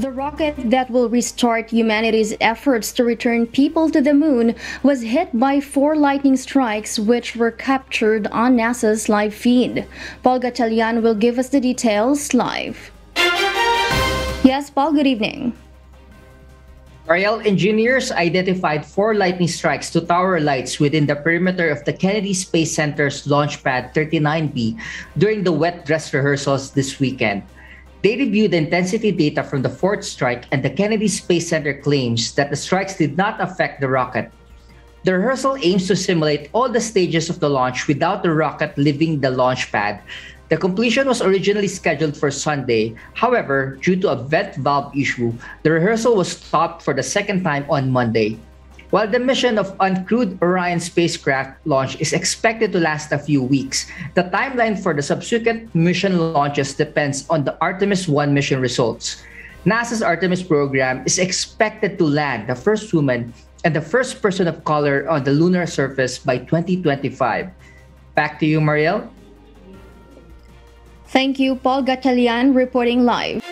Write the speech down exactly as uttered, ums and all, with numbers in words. The rocket that will restart humanity's efforts to return people to the moon was hit by four lightning strikes, which were captured on NASA's live feed. Paul Gatchalian will give us the details live. Yes, Paul, good evening. Ariel, engineers identified four lightning strikes to tower lights within the perimeter of the Kennedy Space Center's Launch Pad thirty-nine B during the wet dress rehearsals this weekend. They reviewed the intensity data from the fourth strike, and the Kennedy Space Center claims that the strikes did not affect the rocket. The rehearsal aims to simulate all the stages of the launch without the rocket leaving the launch pad. The completion was originally scheduled for Sunday. However, due to a vent valve issue, the rehearsal was stopped for the second time on Monday. While the mission of uncrewed Orion spacecraft launch is expected to last a few weeks, the timeline for the subsequent mission launches depends on the Artemis one mission results. NASA's Artemis program is expected to land the first woman and the first person of color on the lunar surface by twenty twenty-five. Back to you, Marielle. Thank you, Paul Gatchalian, reporting live.